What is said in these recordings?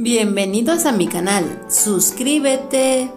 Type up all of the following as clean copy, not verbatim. Bienvenidos a mi canal, suscríbete.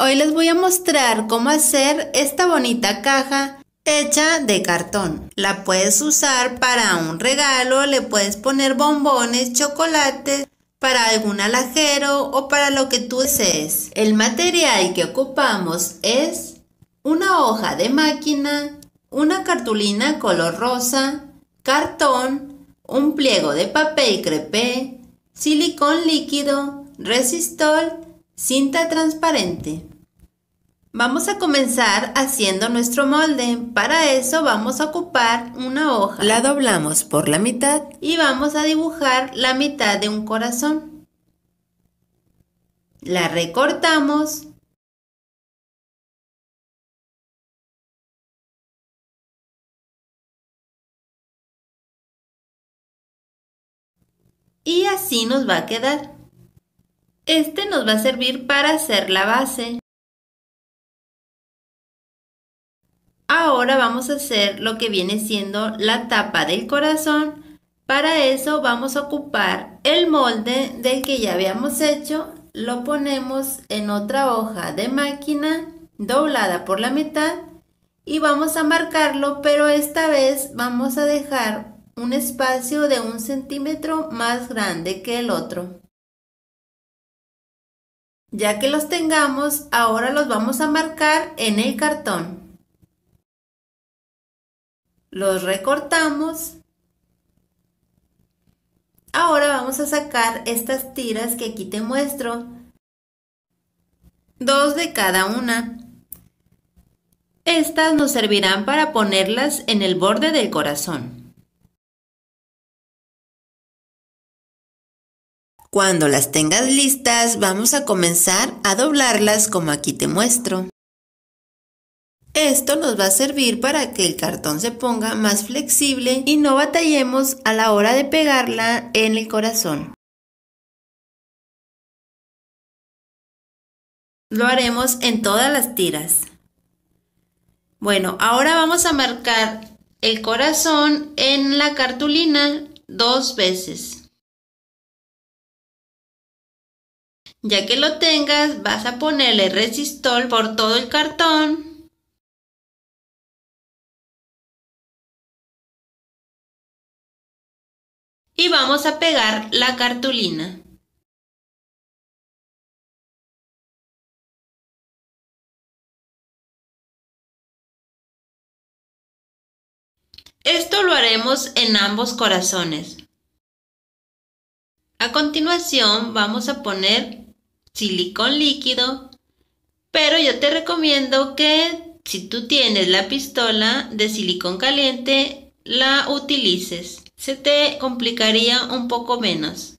Hoy les voy a mostrar cómo hacer esta bonita caja hecha de cartón. La puedes usar para un regalo, le puedes poner bombones, chocolates, para algún alhajero o para lo que tú desees. El material que ocupamos es una hoja de máquina, una cartulina color rosa, cartón, un pliego de papel crepé, silicón líquido, resistol, cinta transparente. Vamos a comenzar haciendo nuestro molde. Para eso vamos a ocupar una hoja. La doblamos por la mitad y vamos a dibujar la mitad de un corazón. La recortamos. Y así nos va a quedar. Este nos va a servir para hacer la base. Ahora vamos a hacer lo que viene siendo la tapa del corazón. Para eso vamos a ocupar el molde del que ya habíamos hecho. Lo ponemos en otra hoja de máquina doblada por la mitad y vamos a marcarlo, pero esta vez vamos a dejar un espacio de 1 centímetro más grande que el otro. Ya que los tengamos, ahora los vamos a marcar en el cartón. Los recortamos. Ahora vamos a sacar estas tiras que aquí te muestro. 2 de cada una. Estas nos servirán para ponerlas en el borde del corazón. Cuando las tengas listas, vamos a comenzar a doblarlas como aquí te muestro. Esto nos va a servir para que el cartón se ponga más flexible y no batallemos a la hora de pegarla en el corazón. Lo haremos en todas las tiras. Bueno, ahora vamos a marcar el corazón en la cartulina 2 veces. Ya que lo tengas, vas a ponerle resistol por todo el cartón. Y vamos a pegar la cartulina. Esto lo haremos en ambos corazones. A continuación vamos a poner silicón líquido, pero yo te recomiendo que si tú tienes la pistola de silicón caliente, la utilices. Se te complicaría un poco menos.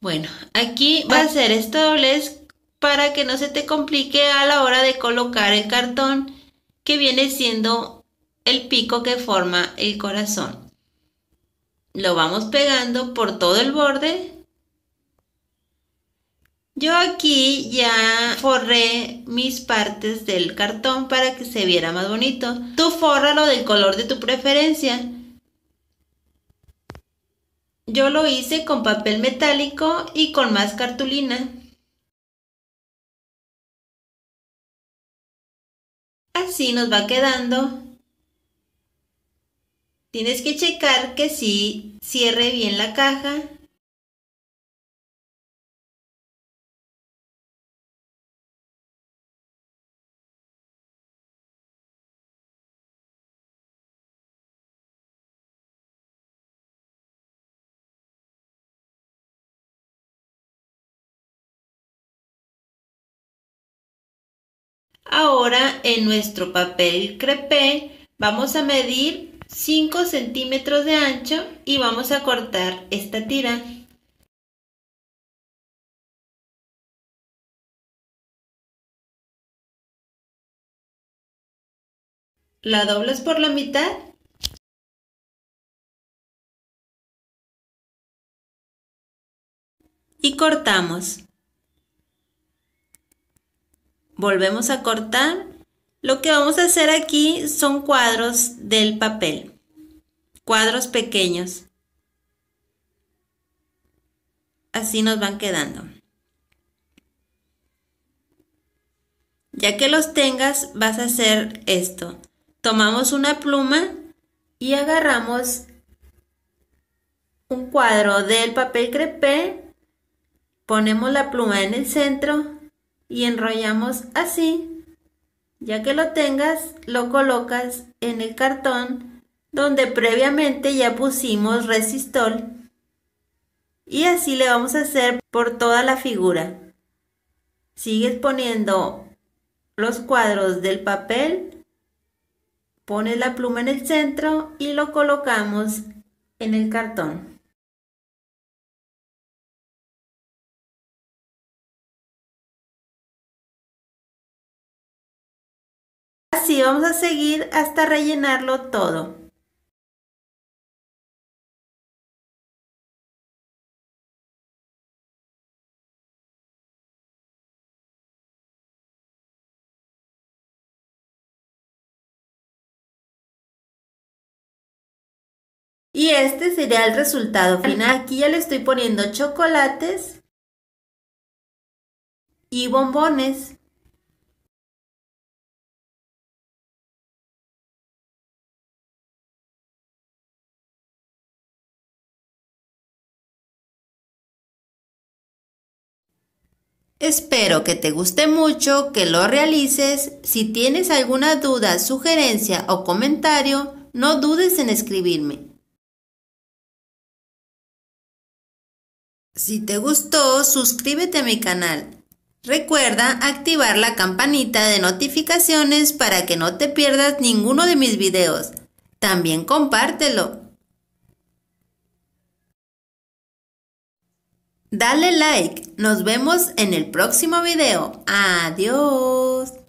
Bueno, aquí va a ser este doblez para que no se te complique a la hora de colocar el cartón, que viene siendo el pico que forma el corazón. Lo vamos pegando por todo el borde. Yo aquí ya forré mis partes del cartón para que se viera más bonito. Tú fórralo del color de tu preferencia. Yo lo hice con papel metálico y con más cartulina. Así nos va quedando. Tienes que checar que sí cierre bien la caja. Ahora en nuestro papel crepé vamos a medir 5 centímetros de ancho y vamos a cortar esta tira. La doblas por la mitad. Y cortamos. Volvemos a cortar. Lo que vamos a hacer aquí son cuadros del papel, cuadros pequeños. así nos van quedando. Ya que los tengas, vas a hacer esto. Tomamos una pluma y agarramos un cuadro del papel crepé, ponemos la pluma en el centro y enrollamos así. Ya que lo tengas, lo colocas en el cartón donde previamente ya pusimos resistol y así le vamos a hacer por toda la figura. Sigues poniendo los cuadros del papel, pones la pluma en el centro y lo colocamos en el cartón. Así vamos a seguir hasta rellenarlo todo. Y este sería el resultado final. Aquí ya le estoy poniendo chocolates y bombones. Espero que te guste mucho, que lo realices. Si tienes alguna duda, sugerencia o comentario, no dudes en escribirme. Si te gustó, suscríbete a mi canal. Recuerda activar la campanita de notificaciones para que no te pierdas ninguno de mis videos. También compártelo. Dale like. Nos vemos en el próximo video. Adiós.